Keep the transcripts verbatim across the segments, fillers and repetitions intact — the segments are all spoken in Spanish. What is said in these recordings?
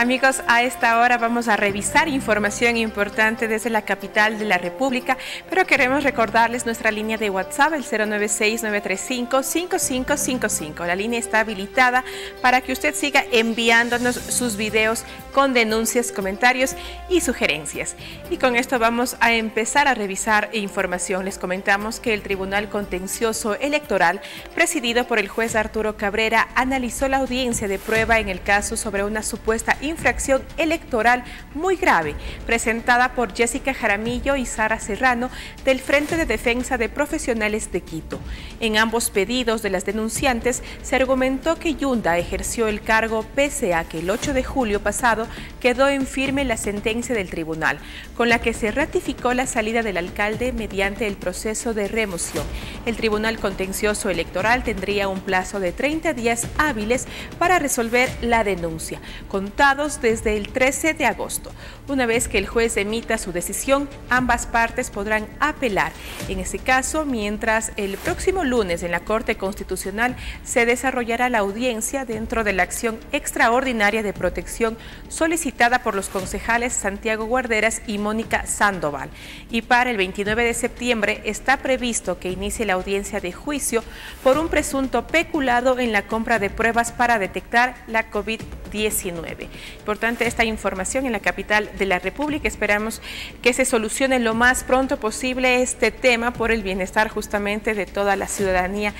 Amigos, a esta hora vamos a revisar información importante desde la capital de la República, pero queremos recordarles nuestra línea de WhatsApp, el cero nueve seis, nueve tres cinco, cinco cinco cinco cinco. La línea está habilitada para que usted siga enviándonos sus videos con denuncias, comentarios y sugerencias. Y con esto vamos a empezar a revisar información. Les comentamos que el Tribunal Contencioso Electoral, presidido por el juez Arturo Cabrera, analizó la audiencia de prueba en el caso sobre una supuesta infracción electoral muy grave, presentada por Jessica Jaramillo y Sara Serrano del Frente de Defensa de Profesionales de Quito. En ambos pedidos de las denunciantes se argumentó que Yunda ejerció el cargo pese a que el ocho de julio pasado quedó en firme la sentencia del tribunal, con la que se ratificó la salida del alcalde mediante el proceso de remoción. El Tribunal Contencioso Electoral tendría un plazo de treinta días hábiles para resolver la denuncia, contados desde el trece de agosto. Una vez que el juez emita su decisión, ambas partes podrán apelar. En ese caso, mientras el próximo lunes en la Corte Constitucional se desarrollará la audiencia dentro de la acción extraordinaria de protección solicitada por los concejales Santiago Guarderas y Mónica Sandoval. Y para el veintinueve de septiembre está previsto que inicie la audiencia de juicio por un presunto peculado en la compra de pruebas para detectar la COVID diecinueve. Importante esta información en la capital de la República. Esperamos que se solucione lo más pronto posible este tema por el bienestar justamente de toda la ciudadanía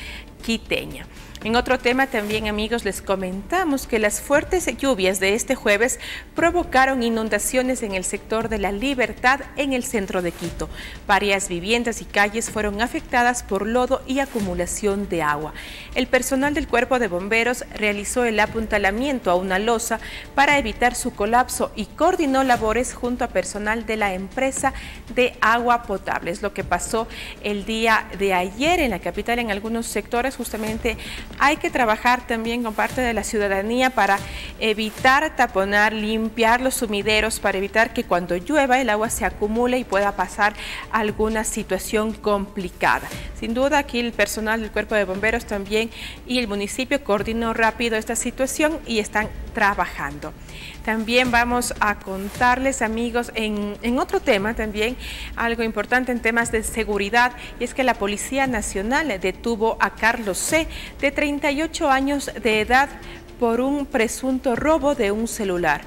quiteña. En otro tema también, amigos, les comentamos que las fuertes lluvias de este jueves provocaron inundaciones en el sector de La Libertad, en el centro de Quito. Varias viviendas y calles fueron afectadas por lodo y acumulación de agua. El personal del Cuerpo de Bomberos realizó el apuntalamiento a una losa para evitar su colapso y coordinó labores junto a personal de la empresa de agua potable. Es lo que pasó el día de ayer en la capital, en algunos sectores. Justamente hay que trabajar también con parte de la ciudadanía para evitar taponar, limpiar los sumideros, para evitar que cuando llueva el agua se acumule y pueda pasar alguna situación complicada. Sin duda aquí el personal del Cuerpo de Bomberos también y el municipio coordinó rápido esta situación y están trabajando. También vamos a contarles, amigos, en, en otro tema también, algo importante en temas de seguridad, y es que la Policía Nacional detuvo a Carlos C., de treinta y ocho años de edad, por un presunto robo de un celular,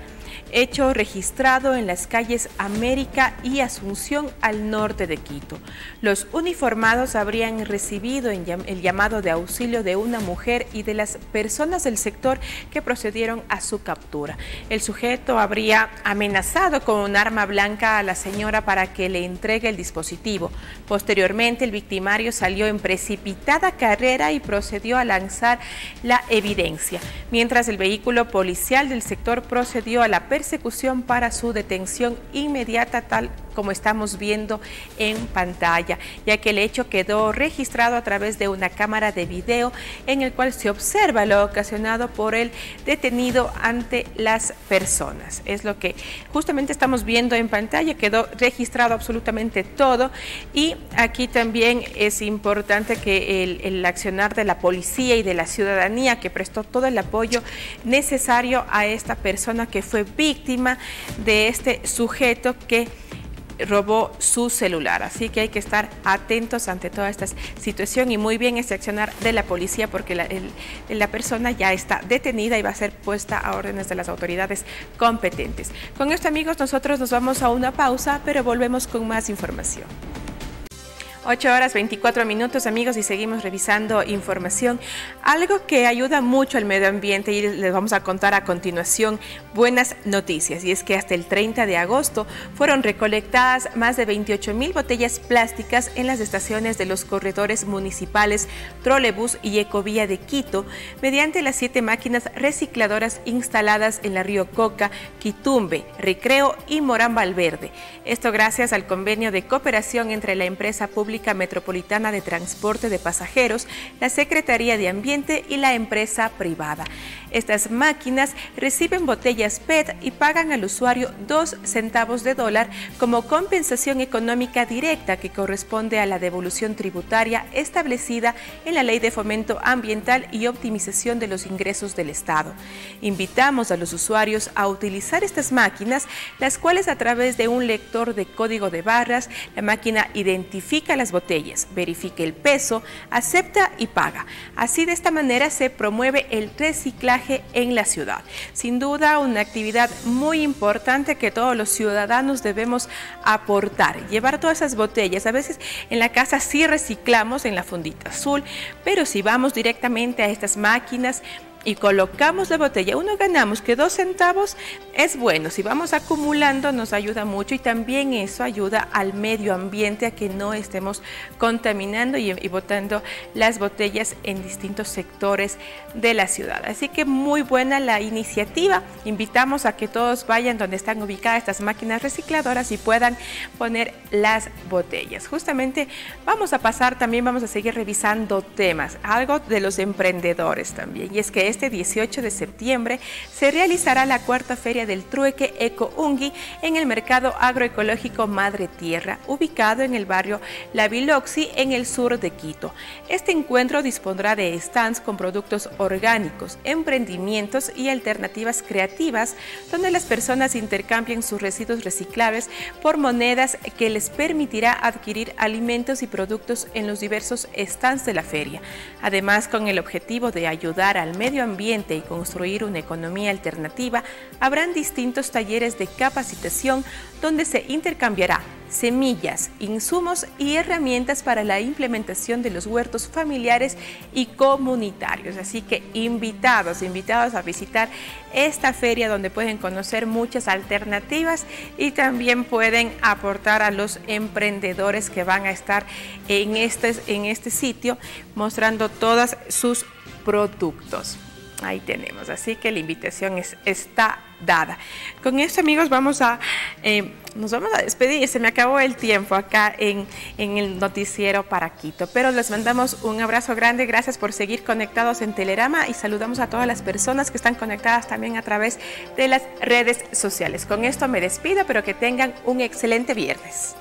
hecho registrado en las calles América y Asunción, al norte de Quito. Los uniformados habrían recibido el llamado de auxilio de una mujer y de las personas del sector que procedieron a su captura. El sujeto habría amenazado con un arma blanca a la señora para que le entregue el dispositivo. Posteriormente, el victimario salió en precipitada carrera y procedió a lanzar la evidencia, mientras el vehículo policial del sector procedió a la persecución para su detención inmediata, tal como estamos viendo en pantalla, ya que el hecho quedó registrado a través de una cámara de video en el cual se observa lo ocasionado por el detenido ante las personas. Es lo que justamente estamos viendo en pantalla, quedó registrado absolutamente todo, y aquí también es importante que el, el accionar de la policía y de la ciudadanía, que prestó todo el apoyo necesario a esta persona que fue víctima de este sujeto que robó su celular. Así que hay que estar atentos ante toda esta situación, y muy bien ese accionar de la policía, porque la, el, la persona ya está detenida y va a ser puesta a órdenes de las autoridades competentes. Con esto, amigos, nosotros nos vamos a una pausa, pero volvemos con más información. ocho horas veinticuatro minutos, amigos, y seguimos revisando información. Algo que ayuda mucho al medio ambiente, y les vamos a contar a continuación buenas noticias, y es que hasta el treinta de agosto fueron recolectadas más de veintiocho mil botellas plásticas en las estaciones de los corredores municipales Trolebus y Ecovía de Quito, mediante las siete máquinas recicladoras instaladas en la Río Coca, Quitumbe, Recreo y Morán Valverde. Esto gracias al convenio de cooperación entre la empresa pública Pública Metropolitana de Transporte de Pasajeros, la Secretaría de Ambiente y la empresa privada. Estas máquinas reciben botellas P E T y pagan al usuario dos centavos de dólar como compensación económica directa que corresponde a la devolución tributaria establecida en la Ley de Fomento Ambiental y Optimización de los Ingresos del Estado. Invitamos a los usuarios a utilizar estas máquinas, las cuales a través de un lector de código de barras, la máquina identifica las botellas, verifica el peso, acepta y paga. Así de esta manera se promueve el reciclaje en la ciudad. Sin duda una actividad muy importante que todos los ciudadanos debemos aportar, llevar todas esas botellas. A veces en la casa sí reciclamos en la fundita azul, pero si vamos directamente a estas máquinas y colocamos la botella, uno ganamos que dos centavos es bueno. Si vamos acumulando nos ayuda mucho y también eso ayuda al medio ambiente a que no estemos contaminando y, y botando las botellas en distintos sectores de la ciudad. Así que muy buena la iniciativa. Invitamos a que todos vayan donde están ubicadas estas máquinas recicladoras y puedan poner las botellas. Justamente vamos a pasar también, vamos a seguir revisando temas, algo de los emprendedores también. Y es que este dieciocho de septiembre se realizará la cuarta feria del trueque Ecoungui en el mercado agroecológico Madre Tierra, ubicado en el barrio Labiloxi, en el sur de Quito. Este encuentro dispondrá de stands con productos orgánicos, emprendimientos y alternativas creativas, donde las personas intercambian sus residuos reciclables por monedas que les permitirá adquirir alimentos y productos en los diversos stands de la feria. Además, con el objetivo de ayudar al medio ambiente y construir una economía alternativa, habrán distintos talleres de capacitación donde se intercambiará semillas, insumos y herramientas para la implementación de los huertos familiares y comunitarios. Así que invitados, invitados a visitar esta feria donde pueden conocer muchas alternativas y también pueden aportar a los emprendedores que van a estar en este, en este sitio mostrando todos sus productos. Ahí tenemos, así que la invitación es, está dada. Con esto, amigos, vamos a, eh, nos vamos a despedir. Se me acabó el tiempo acá en, en el noticiero para Quito, pero les mandamos un abrazo grande. Gracias por seguir conectados en Telerama y saludamos a todas las personas que están conectadas también a través de las redes sociales. Con esto me despido, pero que tengan un excelente viernes.